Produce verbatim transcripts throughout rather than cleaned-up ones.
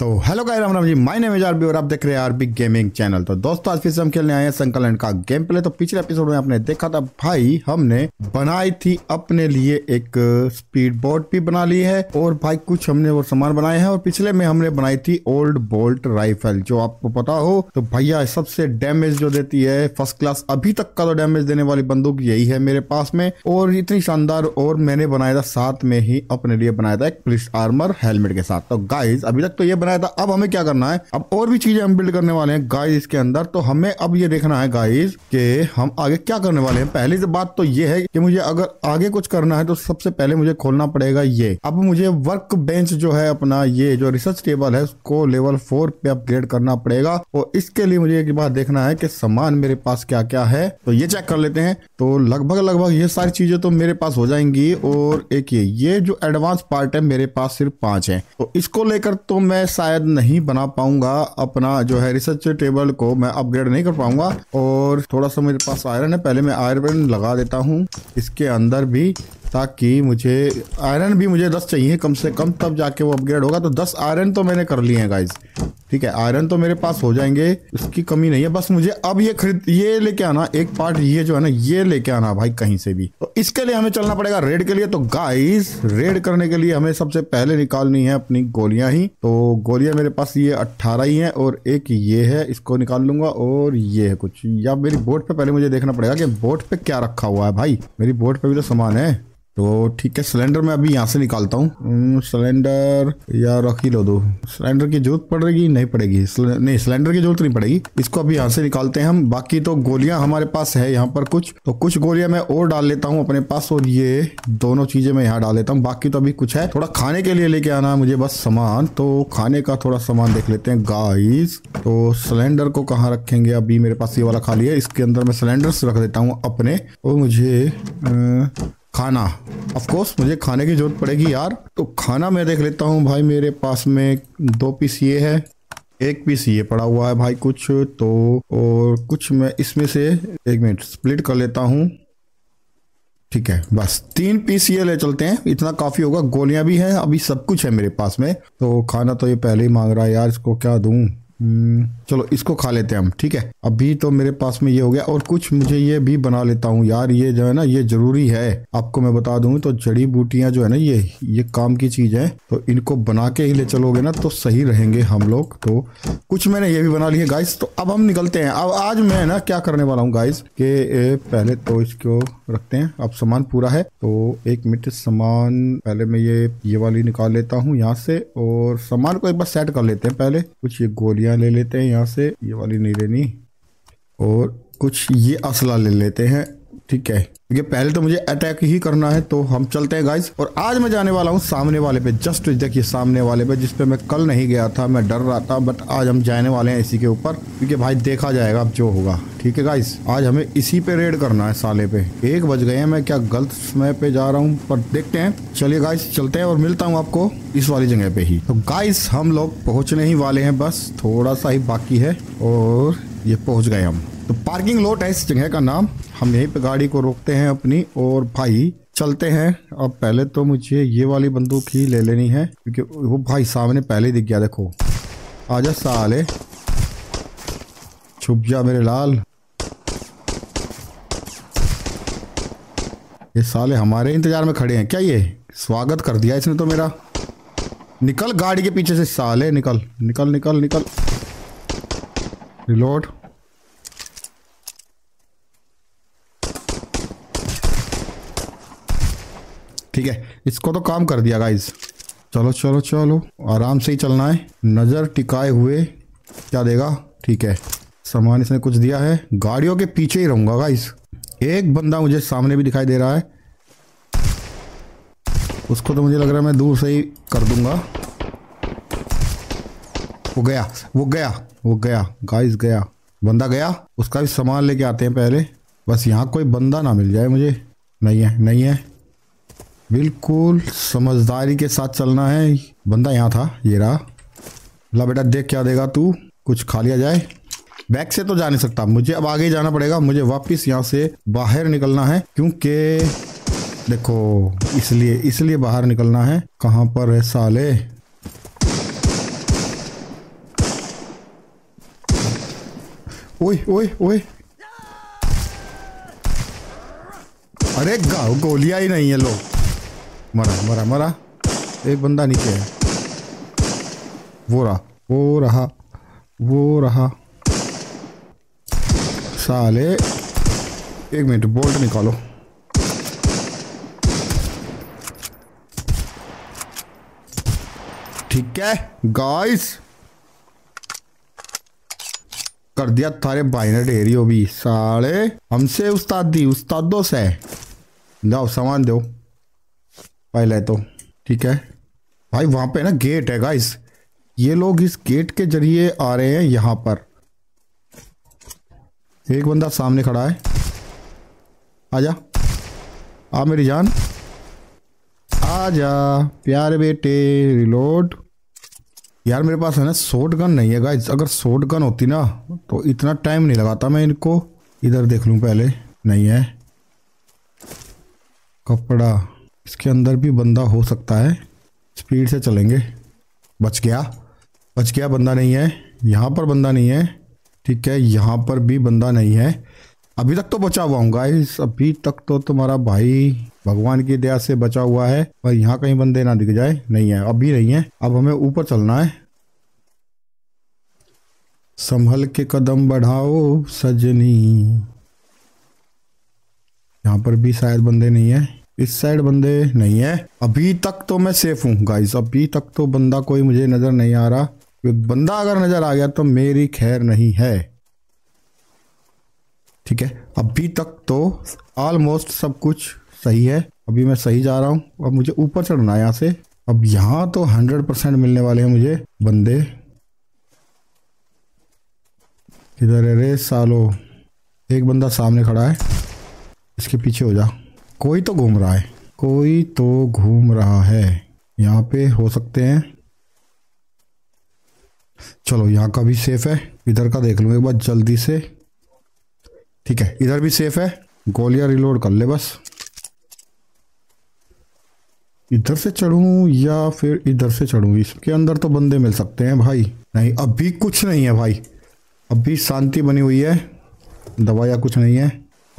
तो hello guys, Ram Ram ji. My name is RB और आप देख रहे हैं आरबी गेमिंग चैनल। तो दोस्तों आज फिर से हम खेलने आए हैं संकलैंड का गेम प्ले। तो पिछले एपिसोड में आपने देखा था भाई, हमने बनाई थी अपने लिए एक स्पीड बोट भी बना ली है और भाई कुछ हमने और सामान बनाए हैं। और पिछले में हमने बनाई थी ओल्ड बोल्ट राइफल, जो आपको पता हो तो भैया सबसे डैमेज जो देती है फर्स्ट क्लास, अभी तक का तो डैमेज देने वाली बंदूक यही है मेरे पास में। और इतनी शानदार, और मैंने बनाया था साथ में ही अपने लिए बनाया था एक पुलिस आर्मर हेलमेट के साथ। तो गाइज अभी तक तो ये था। अब हमें क्या करना है, अब और भी चीजें हम बिल्ड करने वाले हैं गाइस इसके अंदर। तो हमें अब ये देखना है गाइस कि हम आगे क्या करने वाले हैं। पहली बात तो ये है कि मुझे अगर आगे कुछ करना है तो सबसे पहले मुझे खोलना पड़ेगा ये। अब मुझे वर्क बेंच जो है अपना, ये जो रिसर्च टेबल है उसको लेवल फोर पे अपग्रेड करना पड़ेगा। और इसके लिए मुझे एक बार देखना है कि सामान मेरे पास क्या क्या है, तो ये चेक कर लेते हैं। तो लगभग लगभग ये सारी चीजें तो मेरे पास हो जाएंगी। और एक ये ये जो एडवांस पार्ट है मेरे पास सिर्फ पांच है, तो इसको लेकर तो मैं शायद नहीं बना पाऊंगा अपना जो है रिसर्च टेबल को, मैं अपग्रेड नहीं कर पाऊंगा। और थोड़ा सा मेरे पास आयरन है, पहले मैं आयरन लगा देता हूं इसके अंदर भी, ताकि मुझे आयरन भी मुझे दस चाहिए कम से कम, तब जाके वो अपग्रेड होगा। तो दस आयरन तो मैंने कर लिए हैं गाइज, ठीक है, आयरन तो मेरे पास हो जाएंगे, उसकी कमी नहीं है। बस मुझे अब ये खरीद ये लेके आना, एक पार्ट ये जो है ना ये लेके आना भाई कहीं से भी। तो इसके लिए हमें चलना पड़ेगा रेड के लिए। तो गाइज रेड करने के लिए हमें सबसे पहले निकालनी है अपनी गोलियां ही। तो गोलियां मेरे पास ये अट्ठारह ही हैं और एक ये है, इसको निकाल लूंगा। और ये है कुछ, या मेरी बोट पे पहले मुझे देखना पड़ेगा कि बोट पे क्या रखा हुआ है। भाई मेरी बोट पे भी तो सामान है, तो ठीक है। सिलेंडर मैं अभी यहाँ से निकालता हूँ, सिलेंडर या रख ही लो दो। सिलेंडर की जरूरत पड़ेगी नहीं पड़ेगी, नहीं सिलेंडर की जरूरत नहीं पड़ेगी, इसको अभी यहाँ से निकालते हैं हम। बाकी तो गोलियां हमारे पास है यहाँ पर कुछ, तो कुछ गोलियां मैं और डाल लेता हूँ अपने पास। और ये दोनों चीजें मैं यहाँ डाल लेता हूँ। बाकी तो अभी कुछ है, थोड़ा खाने के लिए लेके आना है मुझे बस सामान। तो खाने का थोड़ा सामान देख लेते हैं गाइस। तो सिलेंडर को कहाँ रखेंगे, अभी मेरे पास ये वाला खाली है, इसके अंदर मैं सिलेंडर्स रख देता हूँ अपने। और मुझे खाना, ऑफ कोर्स मुझे खाने की जरूरत पड़ेगी यार। तो खाना मैं देख लेता हूँ भाई, मेरे पास में दो पीस ये है, एक पीस ये पड़ा हुआ है भाई कुछ तो। और कुछ मैं इसमें से एक मिनट स्प्लिट कर लेता हूँ, ठीक है। बस तीन पीस ये ले चलते हैं, इतना काफी होगा। गोलियां भी हैं, अभी सब कुछ है मेरे पास में। तो खाना तो ये पहले ही मांग रहा है यार, इसको क्या दूं। चलो इसको खा लेते हैं हम, ठीक है। अभी तो मेरे पास में ये हो गया। और कुछ मुझे ये भी बना लेता हूँ यार, ये जो है ना ये जरूरी है, आपको मैं बता दूं। तो जड़ी बूटियां जो है ना ये ये काम की चीज है, तो इनको बना के ही ले चलोगे ना तो सही रहेंगे हम लोग। तो कुछ मैंने ये भी बना ली है गाइस। तो अब हम निकलते हैं। अब आज मैं ना क्या करने वाला हूँ गाइस के पहले तो इसको रखते हैं। अब सामान पूरा है, तो एक मिनट सामान पहले मैं ये ये वाली निकाल लेता हूँ यहाँ से। और सामान को एक बार सेट कर लेते हैं पहले। कुछ ये गोलियां ले लेते हैं यहाँ से, ये वाली नहीं लेनी। और कुछ ये असला ले लेते हैं, ठीक है, क्योंकि पहले तो मुझे अटैक ही करना है। तो हम चलते हैं गाइस। और आज मैं जाने वाला हूँ सामने वाले पे, जस्ट देखिए सामने वाले पे, जिसपे मैं कल नहीं गया था, मैं डर रहा था। बट आज हम जाने वाले हैं इसी के ऊपर, क्योंकि भाई देखा जाएगा अब जो होगा, ठीक है गाइस। आज हमें इसी पे रेड करना है साले पे। एक बज गए हैं, मैं क्या गलत समय पे जा रहा हूँ, पर देखते हैं। चलिए गाइस चलते हैं और मिलता हूँ आपको इस वाली जगह पे ही। तो गाइस हम लोग पहुँचने ही वाले हैं, बस थोड़ा सा ही बाकी है। और ये पहुँच गए हम। तो पार्किंग लॉट है इस जगह का नाम। हम यहीं पे गाड़ी को रोकते हैं अपनी और भाई चलते हैं। अब पहले तो मुझे ये वाली बंदूक ही ले लेनी है, क्योंकि वो भाई सामने पहले दिख गया। देखो आजा साले, छुप जा मेरे लाल। ये साले हमारे इंतजार में खड़े हैं क्या, ये स्वागत कर दिया इसने तो मेरा। निकल गाड़ी के पीछे से साले, निकल निकल निकल निकल। रिलोड, ठीक है, इसको तो काम कर दिया गाइस। चलो चलो चलो, आराम से ही चलना है, नजर टिकाए हुए। क्या देगा, ठीक है, सामान इसने कुछ दिया है। गाड़ियों के पीछे ही रहूंगा गाइस। एक बंदा मुझे सामने भी दिखाई दे रहा है, उसको तो मुझे लग रहा है मैं दूर से ही कर दूंगा। वो गया वो गया वो गया गाइस, गया बंदा, गया। उसका भी सामान लेके आते हैं पहले। बस यहाँ कोई बंदा ना मिल जाए मुझे। नहीं है नहीं है, बिल्कुल समझदारी के साथ चलना है। बंदा यहाँ था, ये रहा। ला बेटा देख क्या देगा तू, कुछ खा लिया जाए। बैक से तो जा नहीं सकता मुझे, अब आगे जाना पड़ेगा। मुझे वापस यहाँ से बाहर निकलना है, क्योंकि देखो इसलिए इसलिए बाहर निकलना है। कहाँ पर है साले, ओए ओए ओए, अरे गोलियां ही नहीं है। लो मरा मरा मरा, एक बंदा नीचे है। वो रहा वो रहा वो रहा साले। एक मिनट, बोल्ट निकालो। ठीक है गाइस, कर दिया थारे भाई ने ढेरियो भी साले, हमसे उस्तादी उस्तादों से। जाओ सामान दो पहले तो। ठीक है भाई, वहाँ पे ना गेट है गाइस, ये लोग इस गेट के जरिए आ रहे हैं यहाँ पर। एक बंदा सामने खड़ा है, आजा आ मेरी जान, आजा प्यारे बेटे। रिलोड यार, मेरे पास है ना शॉटगन नहीं है गाइस। अगर शॉटगन होती ना तो इतना टाइम नहीं लगाता मैं इनको। इधर देख लूँ पहले, नहीं है कपड़ा। इसके अंदर भी बंदा हो सकता है, स्पीड से चलेंगे। बच गया बच गया, बंदा नहीं है यहाँ पर, बंदा नहीं है। ठीक है, यहाँ पर भी बंदा नहीं है। अभी तक तो बचा हुआ हूँ गाइस, अभी तक तो तुम्हारा भाई भगवान की दया से बचा हुआ है। पर यहाँ कहीं बंदे ना दिख जाए। नहीं है, अभी नहीं है। अब हमें ऊपर चलना है। संभल के कदम बढ़ाओ सजनी। यहाँ पर भी शायद बंदे नहीं है, इस साइड बंदे नहीं है। अभी तक तो मैं सेफ हूँ गाइस, अभी तक तो बंदा कोई मुझे नजर नहीं आ रहा। बंदा अगर नजर आ गया तो मेरी खैर नहीं है। ठीक है, अभी तक तो ऑलमोस्ट सब कुछ सही है। अभी मैं सही जा रहा हूँ। अब मुझे ऊपर चढ़ना है यहाँ से। अब यहाँ तो हंड्रेड परसेंट मिलने वाले हैं मुझे बंदे। इधर है रे सालो, एक बंदा सामने खड़ा है, इसके पीछे हो जा। कोई तो घूम रहा है, कोई तो घूम रहा है यहाँ पे, हो सकते हैं। चलो यहाँ का भी सेफ है, इधर का देख लूँ एक बार जल्दी से। ठीक है, इधर भी सेफ है। गोलियां रिलोड कर ले बस। इधर से चढ़ूँ या फिर इधर से चढ़ूँ? इसके अंदर तो बंदे मिल सकते हैं भाई। नहीं, अभी कुछ नहीं है भाई, अभी शांति बनी हुई है। दवाया कुछ नहीं है,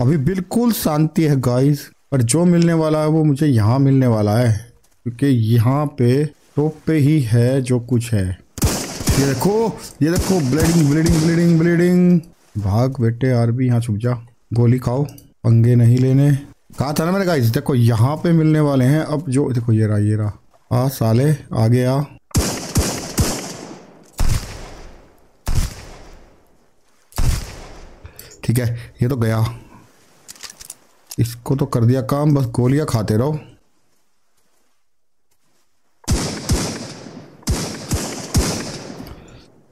अभी बिल्कुल शांति है गाइस। और जो मिलने वाला है वो मुझे यहाँ मिलने वाला है, क्योंकि यहाँ पे टॉप पे ही है जो कुछ है। ये देखो ये देखो, ब्लीडिंग ब्लीडिंग ब्लीडिंग ब्लीडिंग। भाग बेटे यार, भी यहाँ छुप जा, गोली खाओ, पंगे नहीं लेने कहा था ना मैंने गाइस। देखो यहाँ पे मिलने वाले हैं अब जो। देखो ये रहा ये रहा, आ साले आगे आ। ठीक है, ये तो गया, इसको तो कर दिया काम। बस गोलियां खाते रहो।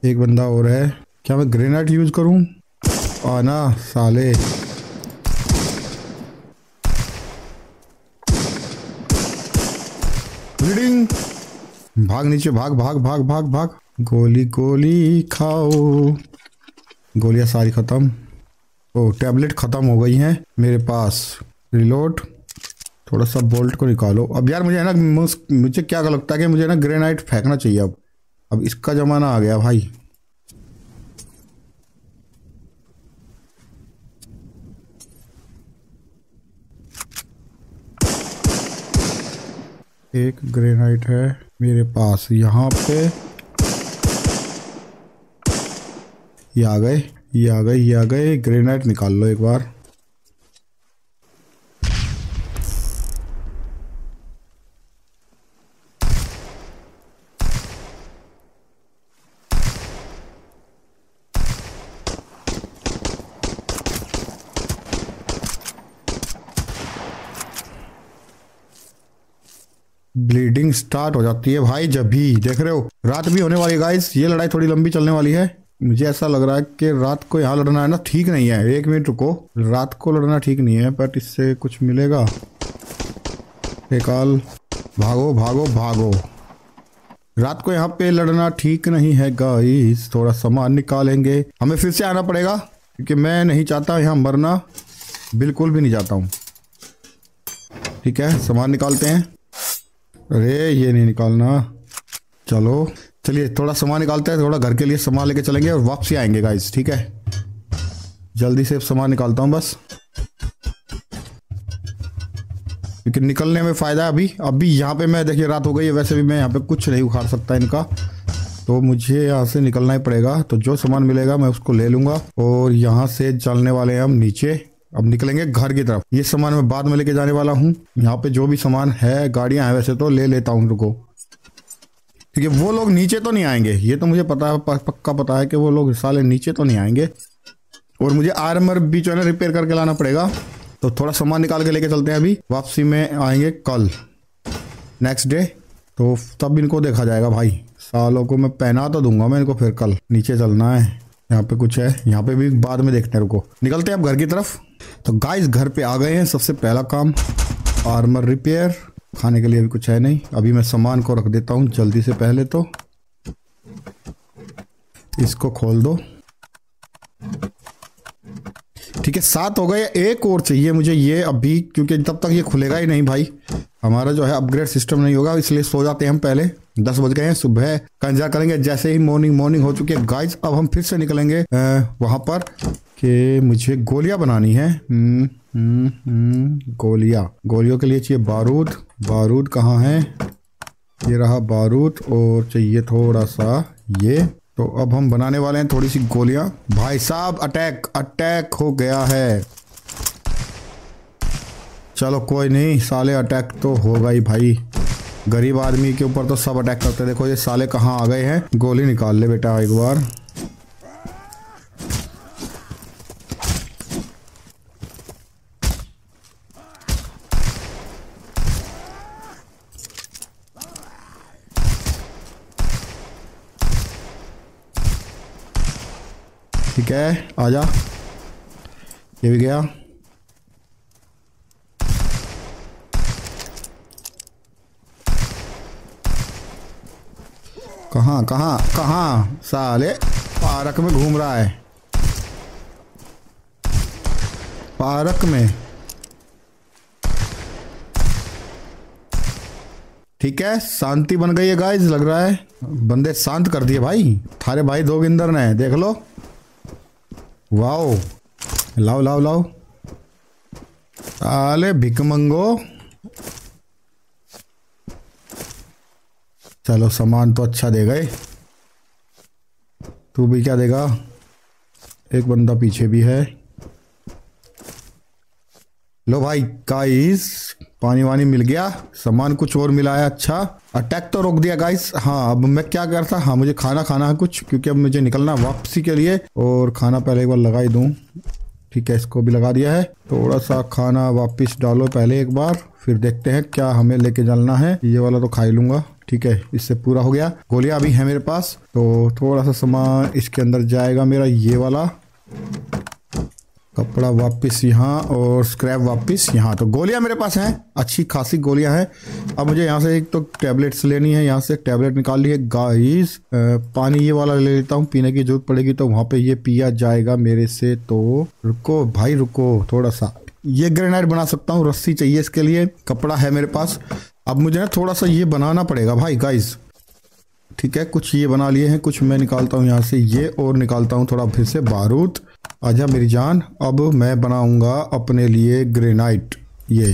एक बंदा और है। क्या मैं ग्रेनेड यूज करूं? आना साले, ब्लीडिंग, भाग नीचे, भाग भाग भाग भाग भाग। गोली गोली खाओ, गोलियां सारी खत्म। ओ, टैबलेट ख़त्म हो गई हैं मेरे पास। रिलोड, थोड़ा सा बोल्ट को निकालो। अब यार मुझे है ना, मुझे क्या लगता है कि मुझे ना ग्रेनाइट फेंकना चाहिए अब। अब इसका ज़माना आ गया भाई। एक ग्रेनाइट है मेरे पास यहाँ पे। ये आ गए ये आ गई ये आ गए। ग्रेनाइट निकाल लो एक बार। ब्लीडिंग स्टार्ट हो जाती है भाई जब भी, देख रहे हो। रात भी होने वाली है गाइस, ये लड़ाई थोड़ी लंबी चलने वाली है। मुझे ऐसा लग रहा है कि रात को यहाँ लड़ना है ना ठीक नहीं है। एक मिनट रुको, रात को लड़ना ठीक नहीं है, बट इससे कुछ मिलेगा। निकाल, भागो भागो भागो। रात को यहाँ पे लड़ना ठीक नहीं है गाइस। थोड़ा सामान निकालेंगे, हमें फिर से आना पड़ेगा, क्योंकि मैं नहीं चाहता यहाँ मरना, बिल्कुल भी नहीं चाहता हूँ। ठीक है, सामान निकालते हैं। अरे ये नहीं निकालना, चलो चलिए थोड़ा सामान निकालते हैं। थोड़ा घर के लिए सामान लेके चलेंगे और वापसी आएंगे गाइस। ठीक है। जल्दी से सामान निकालता हूँ बस, क्योंकि निकलने में फ़ायदा है। अभी अभी यहाँ पे मैं देखिए रात हो गई है, वैसे भी मैं यहाँ पे कुछ नहीं उखाड़ सकता इनका, तो मुझे यहाँ से निकलना ही पड़ेगा। तो जो सामान मिलेगा मैं उसको ले लूँगा और यहाँ से चलने वाले हैं हम नीचे। अब निकलेंगे घर की तरफ। ये सामान मैं बाद में लेके जाने वाला हूँ। यहाँ पे जो भी सामान है, गाड़ियाँ हैं वैसे तो ले लेता हूँ उनको, क्योंकि वो लोग नीचे तो नहीं आएंगे। ये तो मुझे पता है, पक्का पता है कि वो लोग साले नीचे तो नहीं आएंगे। और मुझे आर्मर भी जो है ना रिपेयर करके लाना पड़ेगा, तो थोड़ा सामान निकाल के लेके चलते हैं। अभी वापसी में आएंगे कल, नेक्स्ट डे, तो तब इनको देखा जाएगा। भाई सालों को मैं पहना तो दूंगा मैं इनको, फिर कल नीचे चलना है। यहाँ पे कुछ है, यहाँ पे भी बाद में देखते हैं, रुको। निकलते हैं अब घर की तरफ। तो गाइस घर पे आ गए हैं। सबसे पहला काम आर्मर रिपेयर। खाने के लिए अभी कुछ है नहीं, अभी मैं सामान को रख देता हूँ जल्दी से। पहले तो इसको खोल दो, ठीक है। सात हो गए, एक और चाहिए मुझे ये अभी, क्योंकि तब तक ये खुलेगा ही नहीं भाई। हमारा जो है अपग्रेड सिस्टम नहीं होगा, इसलिए सो जाते हैं हम पहले। दस बज गए हैं, सुबह का इंतजार करेंगे। जैसे ही मॉर्निंग मॉर्निंग हो चुकी है गाइस, अब हम फिर से निकलेंगे वहां पर कि मुझे गोलियां बनानी है। गोलियां, गोलियों के लिए चाहिए बारूद। बारूद कहाँ है? ये रहा बारूद, और चाहिए थोड़ा सा ये। तो अब हम बनाने वाले हैं थोड़ी सी गोलियां। भाई साहब अटैक अटैक हो गया है। चलो कोई नहीं, साले अटैक तो होगा ही भाई, गरीब आदमी के ऊपर तो सब अटैक करते हैं। देखो ये साले कहाँ आ गए हैं। गोली निकाल ले बेटा एक बार। ठीक है, आजा। ये भी गया। कहाँ कहाँ कहाँ साले पार्क में घूम रहा है, पार्क में। ठीक है, शांति बन गई है गाइस, लग रहा है बंदे शांत कर दिए भाई। थारे भाई जोगिंदर ने, देख लो। वाओ, लाओ लाओ लाओ। साले भिकमंगो। चलो सामान तो अच्छा दे गए, तू भी क्या देगा। एक बंदा पीछे भी है। लो भाई गाइस, पानी वानी मिल गया, सामान कुछ और मिला है। अच्छा, अटैक तो रोक दिया गाइस। हाँ, अब मैं क्या करता, हाँ मुझे खाना खाना है कुछ, क्योंकि अब मुझे निकलना वापसी के लिए। और खाना पहले एक बार लगा ही दूं, ठीक है। इसको भी लगा दिया है। थोड़ा सा खाना वापस डालो पहले एक बार, फिर देखते हैं क्या हमें लेके चलना है। ये वाला तो खा ही लूंगा, ठीक है, इससे पूरा हो गया। गोलियां भी है मेरे पास, तो थोड़ा सा सामान इसके अंदर जाएगा मेरा। ये वाला कपड़ा वापस यहाँ, और स्क्रैप वापस यहाँ। तो गोलियाँ मेरे पास हैं, अच्छी खासी गोलियाँ हैं। अब मुझे यहाँ से एक तो टैबलेट्स लेनी है। यहाँ से टैबलेट निकाल ली है गाइस। पानी ये वाला ले लेता हूँ, पीने की जरूरत पड़ेगी तो वहाँ पे ये पिया जाएगा मेरे से। तो रुको भाई रुको थोड़ा सा। ये ग्रेनाइट बना सकता हूँ, रस्सी चाहिए इसके लिए। कपड़ा है मेरे पास। अब मुझे ना थोड़ा सा ये बनाना पड़ेगा भाई गाइस, ठीक है। कुछ ये बना लिए हैं, कुछ मैं निकालता हूँ यहाँ से ये, और निकालता हूँ थोड़ा फिर से बारूद। आजा मेरी जान। अब मैं बनाऊंगा अपने लिए ग्रेनाइट, ये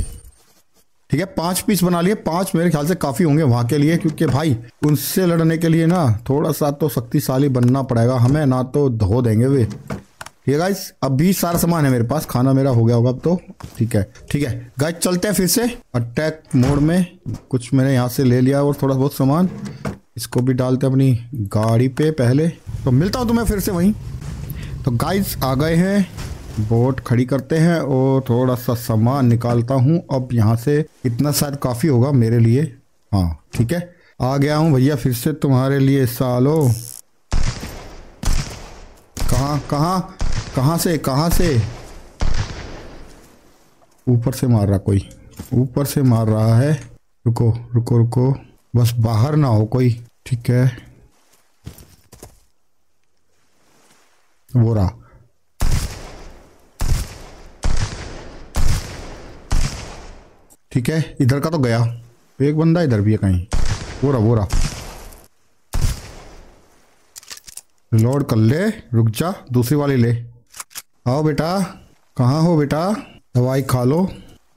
ठीक है। पांच पीस बना लिए, पांच मेरे ख्याल से काफ़ी होंगे वहाँ के लिए, क्योंकि भाई उनसे लड़ने के लिए ना थोड़ा सा तो शक्तिशाली बनना पड़ेगा हमें, ना तो धो देंगे वे। ठीक है गाइस, अभी सारा सामान है मेरे पास। खाना मेरा हो गया होगा अब तो, ठीक है ठीक है गाइस। चलते हैं फिर से अटैक मोड में। कुछ मैंने यहाँ से ले लिया और थोड़ा बहुत सामान इसको भी डालते हैं अपनी गाड़ी पे पहले। तो मिलता हूँ तुम्हें फिर से वहीं। तो गाइस आ गए हैं, बोट खड़ी करते हैं और थोड़ा सा सामान निकालता हूँ अब यहाँ से। इतना शायद काफ़ी होगा मेरे लिए। हाँ ठीक है, आ गया हूँ भैया फिर से तुम्हारे लिए। सालो कहाँ कहाँ कहाँ से कहाँ से ऊपर से मार रहा, कोई ऊपर से मार रहा है। रुको रुको रुको, बस बाहर ना हो कोई, ठीक है। वो रहा, ठीक है। इधर का तो गया, एक बंदा इधर भी है कहीं। वो रहा वो रहा, रिलोड कर ले, रुक जा, दूसरी वाली ले। आओ बेटा, कहाँ हो बेटा? दवाई खा लो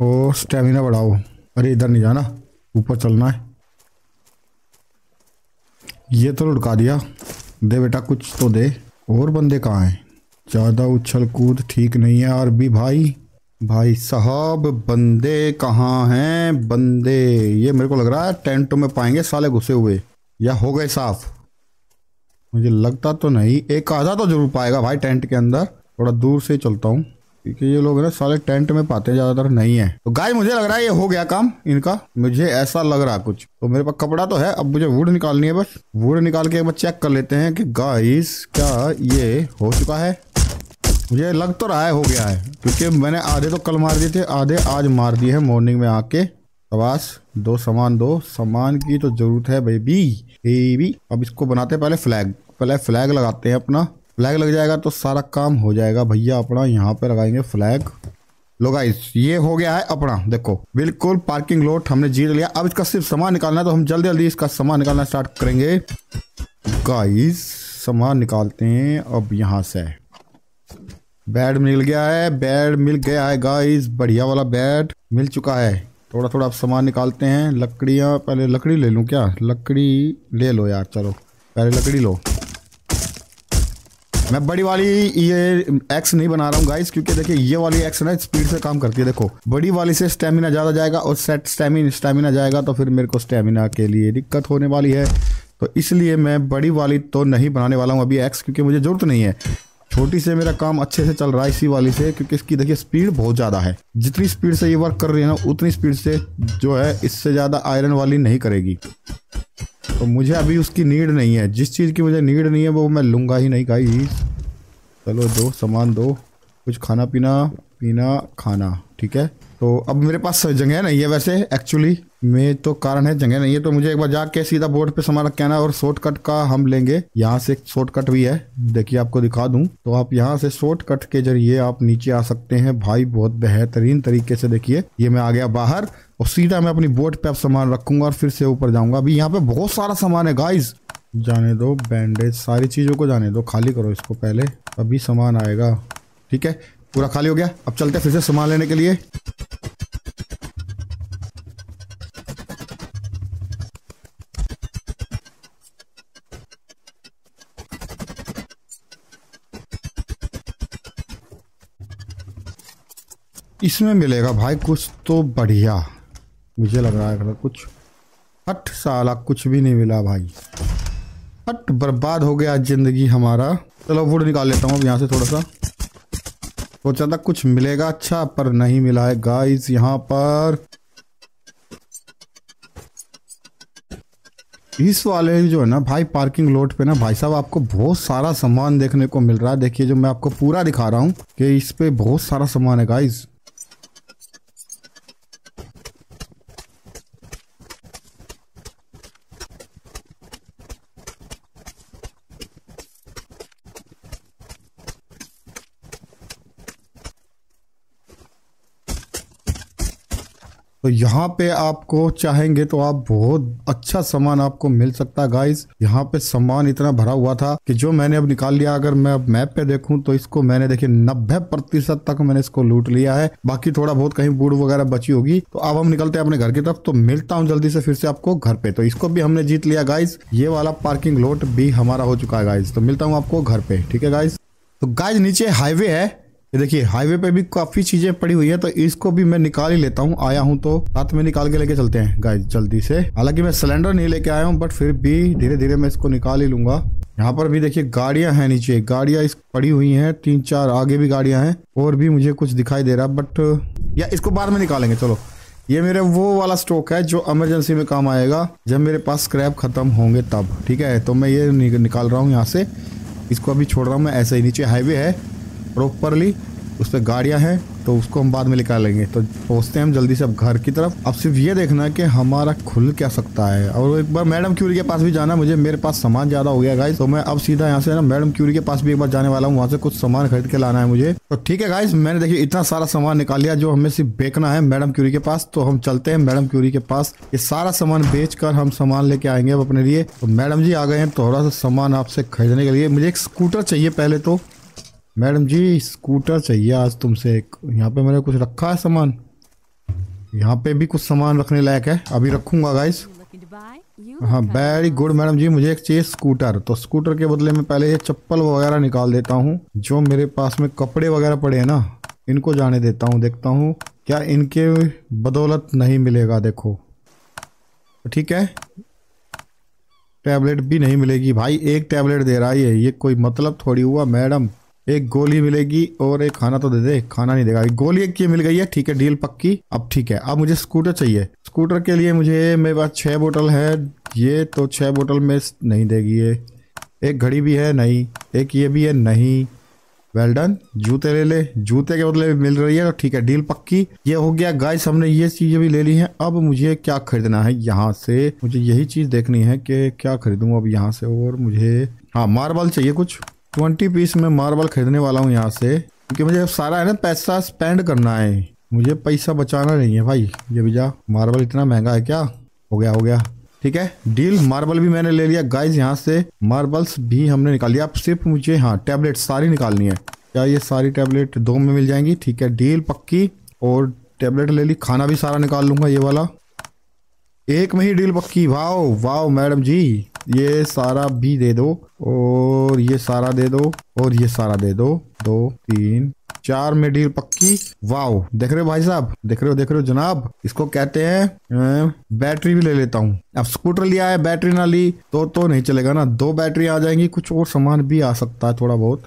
और स्टेमिना बढ़ाओ। अरे इधर नहीं जाना, ऊपर चलना है। ये तो लुढ़का दिया। दे बेटा कुछ तो दे। और बंदे कहाँ हैं? ज़्यादा उछल कूद ठीक नहीं है यार भी भाई। भाई साहब बंदे कहाँ हैं? बंदे ये मेरे को लग रहा है टेंटों में पाएंगे साले घुसे हुए, या हो गए साफ। मुझे लगता तो नहीं, एक आधा तो जरूर पाएगा भाई टेंट के अंदर। थोड़ा दूर से ही चलता हूँ क्योंकि ये लोग ना साले टेंट में पाते हैं, ज़्यादातर नहीं है। तो गाइस मुझे लग रहा है ये हो गया काम इनका, मुझे ऐसा लग रहा है कुछ। तो मेरे पास कपड़ा तो है, अब मुझे वुड निकालनी है बस। वुड निकाल के एक बार चेक कर लेते हैं कि गाइस क्या ये हो चुका है। मुझे लग तो रहा है हो गया है, क्योंकि मैंने आधे तो कल मार दिए थे, आधे आज मार दिए हैं मॉर्निंग में आके। आवास दो सामान, दो सामान की तो जरूरत है बेबी बेबी। अब इसको बनाते हैं पहले फ्लैग, पहले फ्लैग लगाते हैं अपना। फ्लैग लग जाएगा तो सारा काम हो जाएगा भैया अपना। यहाँ पे लगाएंगे फ्लैग। लो गाइस ये हो गया है अपना, देखो बिल्कुल पार्किंग लॉट हमने जीत लिया। अब इसका सिर्फ सामान निकालना है, तो हम जल्दी जल्दी इसका सामान निकालना स्टार्ट करेंगे। गाइस सामान निकालते हैं अब यहाँ से। बेड मिल गया है, बेड मिल गया है गाइस, बढ़िया वाला बेड मिल चुका है। थोड़ा थोड़ा अब सामान निकालते हैं। लकड़ियाँ पहले, लकड़ी ले लूँ क्या? लकड़ी ले लो यार, चलो पहले लकड़ी लो। मैं बड़ी वाली ये एक्स नहीं बना रहा हूँ गाइस, क्योंकि देखिए ये वाली एक्स ना स्पीड से काम करती है। देखो बड़ी वाली से स्टेमिना ज़्यादा जाएगा और सेट स्टेमिना स्टेमिना जाएगा, तो फिर मेरे को स्टेमिना के लिए दिक्कत होने वाली है। तो इसलिए मैं बड़ी वाली तो नहीं बनाने वाला हूँ अभी एक्स, क्योंकि मुझे ज़रूरत नहीं है। छोटी से मेरा काम अच्छे से चल रहा है इसी वाली से, क्योंकि इसकी देखिए स्पीड बहुत ज़्यादा है। जितनी स्पीड से ये वर्क कर रही है ना, उतनी स्पीड से जो है इससे ज़्यादा आयरन वाली नहीं करेगी। तो मुझे अभी उसकी नीड नहीं है। जिस चीज़ की मुझे नीड नहीं है वो मैं लूँगा ही नहीं गाइस। चलो दो सामान, दो कुछ खाना पीना, पीना खाना, ठीक है। तो अब मेरे पास जगह नहीं है वैसे, एक्चुअली में तो कारण है जगह नहीं है। तो मुझे एक बार जाके सीधा बोर्ड पे सामान रख के आना। और शॉर्टकट का हम लेंगे, यहाँ से शॉर्टकट भी है, देखिए आपको दिखा दूँ। तो आप यहाँ से शॉर्टकट के जरिए आप नीचे आ सकते हैं भाई, बहुत बेहतरीन तरीके से। देखिए ये मैं आ गया बाहर और सीधा मैं अपनी बोट पे आप सामान रखूंगा और फिर से ऊपर जाऊंगा। अभी यहाँ पे बहुत सारा सामान है गाइज। जाने दो बैंडेज, सारी चीज़ों को जाने दो, खाली करो इसको पहले, अभी सामान आएगा। ठीक है पूरा खाली हो गया। अब चलते हैं फिर से सामान लेने के लिए। इसमें मिलेगा भाई कुछ तो बढ़िया, मुझे लग रहा है कुछ। हट साला कुछ भी नहीं मिला भाई, हट बर्बाद हो गया जिंदगी हमारा। चलो वुड निकाल लेता हूँ अब यहाँ से थोड़ा सा। सोचा था कुछ मिलेगा अच्छा, पर नहीं मिला है गाइस यहाँ पर। इस वाले जो है ना भाई पार्किंग लॉट पे ना भाई साहब आपको बहुत सारा सामान देखने को मिल रहा है। देखिए जो मैं आपको पूरा दिखा रहा हूँ कि इस पे बहुत सारा सामान है गाइस। तो यहाँ पे आपको चाहेंगे तो आप बहुत अच्छा सामान आपको मिल सकता है गाइस। यहाँ पे सामान इतना भरा हुआ था कि जो मैंने अब निकाल लिया, अगर मैं अब मैप पे देखूं तो इसको मैंने देखिए नब्बे प्रतिशत तक मैंने इसको लूट लिया है। बाकी थोड़ा बहुत कहीं बूढ़ वगैरह बची होगी। तो अब हम निकलते हैं अपने घर की तरफ। तो मिलता हूँ जल्दी से फिर से आपको घर पे। तो इसको भी हमने जीत लिया गाइज, ये वाला पार्किंग लॉट भी हमारा हो चुका है गाइज। तो मिलता हूँ आपको घर पे, ठीक है गाइज। तो गाइज नीचे हाईवे है, देखिए हाईवे पे भी काफी चीजें पड़ी हुई है, तो इसको भी मैं निकाल ही लेता हूँ। आया हूँ तो साथ में निकाल के लेके चलते हैं गाइस जल्दी से। हालांकि मैं सिलेंडर नहीं लेके आया हूँ, बट फिर भी धीरे धीरे मैं इसको निकाल ही लूंगा। यहाँ पर भी देखिए गाड़ियां हैं, नीचे गाड़ियां इस पड़ी हुई हैं, तीन चार आगे भी गाड़ियां हैं। और भी मुझे कुछ दिखाई दे रहा, बट या इसको बाद में निकालेंगे। चलो ये मेरे वो वाला स्टॉक है जो इमरजेंसी में काम आएगा, जब मेरे पास स्क्रैप खत्म होंगे तब, ठीक है। तो मैं ये निकाल रहा हूँ यहाँ से, इसको अभी छोड़ रहा हूँ मैं ऐसे ही। नीचे हाईवे है प्रॉपरली, उस पर गाड़ियाँ हैं, तो उसको हम बाद में निकाल लेंगे। तो पहुँचते हैं हम जल्दी से अब घर की तरफ। अब सिर्फ ये देखना है कि हमारा खुल क्या सकता है। और एक बार मैडम क्यूरी के पास भी जाना, मुझे मेरे पास सामान ज़्यादा हो गया गाइस। तो मैं अब सीधा यहाँ से ना मैडम क्यूरी के पास भी एक बार जाने वाला हूँ, वहाँ से कुछ सामान खरीद के लाना है मुझे। तो ठीक है गाइस, मैंने देखिए इतना सारा सामान निकाल लिया जो हमें सिर्फ बेचना है मैडम क्यूरी के पास। तो हम चलते हैं मैडम क्यूरी के पास, ये सारा सामान बेच कर हम सामान लेके आएंगे अब अपने लिए। तो मैडम जी आ गए हैं थोड़ा सा सामान आपसे खरीदने के लिए। मुझे एक स्कूटर चाहिए पहले तो, मैडम जी स्कूटर चाहिए आज तुमसे एक। यहाँ पे मैंने कुछ रखा है सामान, यहाँ पे भी कुछ सामान रखने लायक है, अभी रखूंगा गाइस। हाँ वेरी गुड मैडम जी, मुझे एक चाहिए स्कूटर। तो स्कूटर के बदले में पहले ये चप्पल वगैरह निकाल देता हूँ, जो मेरे पास में कपड़े वगैरह पड़े हैं ना इनको जाने देता हूँ। देखता हूँ क्या इनके बदौलत नहीं मिलेगा। देखो ठीक है, टैबलेट भी नहीं मिलेगी भाई, एक टैबलेट दे रहा है ये, कोई मतलब थोड़ी हुआ मैडम। एक गोली मिलेगी और एक खाना तो दे दे, खाना नहीं देगा। एक गोली एक की मिल गई है, ठीक है डील पक्की। अब ठीक है, अब मुझे स्कूटर चाहिए। स्कूटर के लिए मुझे, मेरे पास छः बोतल है ये, तो छः बोतल में नहीं देगी ये। एक घड़ी भी है नहीं, एक ये भी है नहीं। Well done. जूते ले ले, जूते के बदले मिल रही है तो ठीक है डील पक्की। ये हो गया गाइस, हमने ये चीज़ें भी ले ली हैं। अब मुझे क्या खरीदना है यहाँ से, मुझे यही चीज़ देखनी है कि क्या खरीदूँ अब यहाँ से। और मुझे हाँ मार्बल चाहिए कुछ, ट्वेंटी पीस में मार्बल खरीदने वाला हूँ यहाँ से, क्योंकि मुझे अब सारा है ना पैसा स्पेंड करना है, मुझे पैसा बचाना नहीं है भाई। ये भी जा, मार्बल इतना महंगा है क्या? हो गया हो गया, ठीक है डील। मार्बल भी मैंने ले लिया गाइज यहाँ से, मार्बल्स भी हमने निकाल लिया। अब सिर्फ मुझे हाँ टैबलेट सारी निकालनी है। क्या ये सारी टैबलेट दो में मिल जाएंगी? ठीक है डील पक्की। और टैबलेट ले ली, खाना भी सारा निकाल लूँगा ये वाला, एक में ही डील पक्की। वाओ वाओ मैडम जी, ये सारा भी दे दो और ये सारा दे दो और ये सारा दे दो, दो तीन चार में डील पक्की। वाओ देख रहे हो भाई साहब, देख रहे हो देख रहे हो जनाब, इसको कहते हैं। बैटरी भी ले लेता हूँ, अब स्कूटर लिया है बैटरी ना ली तो तो नहीं चलेगा ना। दो बैटरी आ जाएंगी, कुछ और सामान भी आ सकता है थोड़ा बहुत,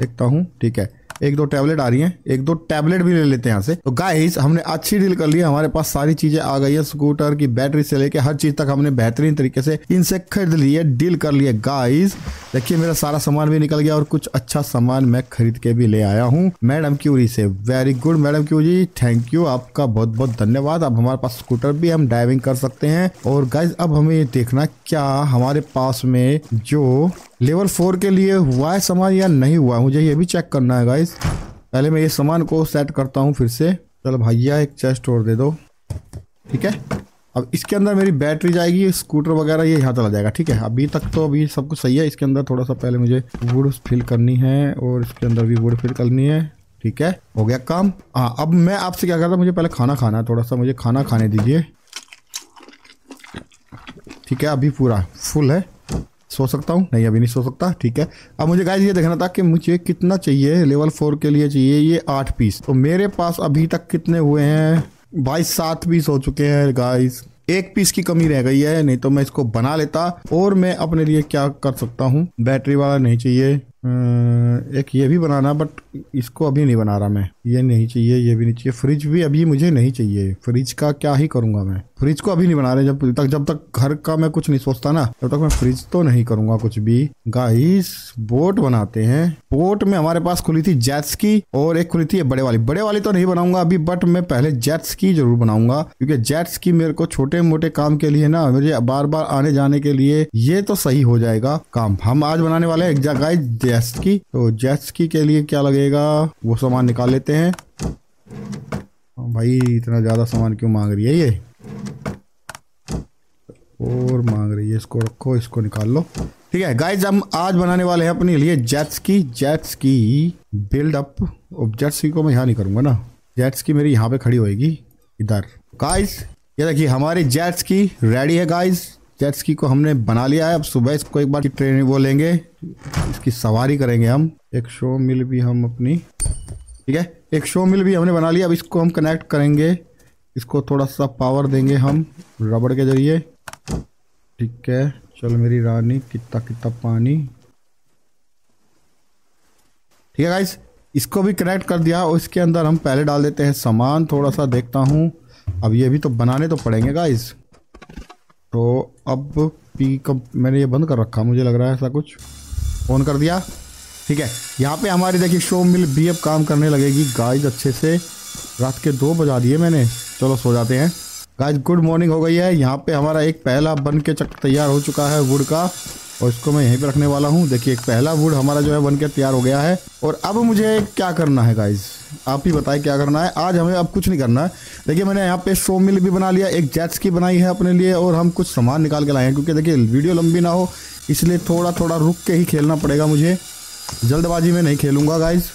देखता हूँ। ठीक है एक दो टैबलेट आ रही हैं, एक दो टैबलेट भी ले लेते हैं यहाँ से। तो गाइस हमने अच्छी डील कर ली, हमारे पास सारी चीजें आ गई है, स्कूटर की बैटरी से लेके हर चीज तक हमने बेहतरीन तरीके से इनसे खरीद लिए, डील कर लिए गाइस। देखिए मेरा सारा सामान भी निकल गया और कुछ अच्छा सामान मैं खरीद के भी ले आया हूँ मैडम क्यूरी से। Very good madam Curie, thank you, आपका बहुत बहुत धन्यवाद। अब हमारे पास स्कूटर भी, हम ड्राइविंग कर सकते हैं। और गाइज अब हमें ये देखना क्या हमारे पास में जो लेवल फोर के लिए हुआ है सामान या नहीं हुआ, मुझे ये भी चेक करना है गाइस। पहले मैं ये सामान को सेट करता हूँ फिर से। चलो भैया एक चेस्ट और दे दो, ठीक है। अब इसके अंदर मेरी बैटरी जाएगी, स्कूटर वगैरह ये यहाँ चला जाएगा, ठीक है। अभी तक तो अभी सब कुछ सही है। इसके अंदर थोड़ा सा पहले मुझे वुड फिल करनी है और इसके अंदर भी वुड फिल करनी है, ठीक है हो गया काम। हाँ अब मैं आपसे क्या करता, मुझे पहले खाना खाना है, थोड़ा सा मुझे खाना खाने दीजिए, ठीक है। अभी पूरा फुल है, सो सकता हूँ? नहीं अभी नहीं सो सकता, ठीक है। अब मुझे गाइस ये देखना था कि मुझे कितना चाहिए लेवल फोर के लिए, चाहिए ये आठ पीस। तो मेरे पास अभी तक कितने हुए हैं भाई? सात पीस हो चुके हैं गाइस, एक पीस की कमी रह गई है, नहीं तो मैं इसको बना लेता। और मैं अपने लिए क्या कर सकता हूँ, बैटरी वाला नहीं चाहिए, एक ये भी बनाना, बट इसको अभी नहीं बना रहा मैं। ये नहीं चाहिए, ये भी नहीं चाहिए, फ्रिज भी अभी मुझे नहीं चाहिए। फ्रिज का क्या ही करूँगा मैं, फ्रिज को अभी नहीं बना रहे, जब तक जब तक घर का मैं कुछ नहीं सोचता ना तब तक मैं फ्रिज तो नहीं करूँगा कुछ भी। गाइस बोट बनाते हैं, बोट में हमारे पास खुली थी जेट्सकी और एक खुली थी बड़े वाली। बड़े वाली तो नहीं बनाऊंगा अभी, बट मैं पहले जेट्सकी जरूर बनाऊंगा, क्योंकि जेट्सकी मेरे को छोटे मोटे काम के लिए ना, मुझे बार बार आने जाने के लिए ये तो सही हो जाएगा काम। हम आज बनाने वाले हैं गाइस जेट्सकी। तो जेट्सकी के लिए क्या लगेगा वो सामान निकाल लेते हैं। भाई इतना ज्यादा सामान क्यों मांग रही है ये, और मांग रही है। इसको रखो, इसको निकाल लो, ठीक है। गाइज हम आज बनाने वाले हैं अपने लिए जेट्स की, जेट्स की बिल्ड अप। जेट्स की को मैं यहाँ नहीं करूँगा ना, जेट्स की मेरी यहाँ पे खड़ी होएगी इधर। गाइज ये देखिए हमारी जेट्स की रेडी है गाइज, जेट्स की को हमने बना लिया है। अब सुबह इसको एक बार ट्रेन वो लेंगे, इसकी सवारी करेंगे हम। एक शो मिल भी हम अपनी, ठीक है एक शो मिल भी हमने बना लिया। अब इसको हम कनेक्ट करेंगे, इसको थोड़ा सा पावर देंगे हम रबड़ के जरिए, ठीक है। चलो मेरी रानी, कितना कितना पानी, ठीक है गाइस। इसको भी कनेक्ट कर दिया और इसके अंदर हम पहले डाल देते हैं सामान थोड़ा सा, देखता हूँ। अब ये भी तो बनाने तो पड़ेंगे गाइस। तो अब पी कब मैंने ये बंद कर रखा, मुझे लग रहा है ऐसा कुछ, ऑन कर दिया, ठीक है। यहाँ पे हमारी देखिए शो मिल भी अब काम करने लगेगी गाइस अच्छे से। रात के दो बजा दिए मैंने, चलो सो जाते हैं गाइज। गुड मॉर्निंग हो गई है, यहाँ पे हमारा एक पहला बन के चक तैयार हो चुका है वुड का, और इसको मैं यहीं पे रखने वाला हूँ। देखिए एक पहला वुड हमारा जो है बन के तैयार हो गया है। और अब मुझे क्या करना है गाइज, आप ही बताएं क्या करना है। आज हमें अब कुछ नहीं करना है। देखिए मैंने यहाँ पे शो मिल भी बना लिया, एक जेट्स की बनाई है अपने लिए, और हम कुछ सामान निकाल के लाए हैं। क्योंकि देखिए वीडियो लंबी ना हो इसलिए थोड़ा थोड़ा रुक के ही खेलना पड़ेगा मुझे। जल्दबाजी में नहीं खेलूंगा गाइज।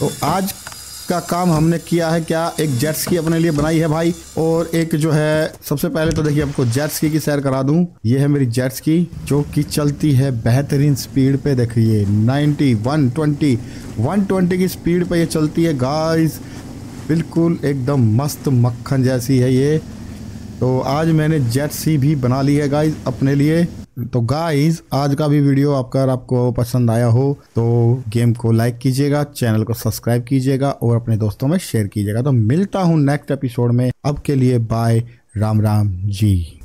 तो आज का काम हमने किया है क्या, एक जेट स्की अपने लिए बनाई है भाई, और एक जो है, सबसे पहले तो देखिए आपको जेट स्की की सैर करा दूं। ये है मेरी जेट स्की जो कि चलती है बेहतरीन स्पीड पे, देखिए नब्बे, एक सौ बीस, एक सौ बीस की स्पीड पे ये चलती है गाइस, बिल्कुल एकदम मस्त मक्खन जैसी है ये। तो आज मैंने जेट स्की भी बना ली है गाइज अपने लिए। तो गाइज आज का भी वीडियो आपका अगर आपको पसंद आया हो तो गेम को लाइक कीजिएगा, चैनल को सब्सक्राइब कीजिएगा और अपने दोस्तों में शेयर कीजिएगा। तो मिलता हूँ नेक्स्ट एपिसोड में, अब के लिए बाय, राम राम जी।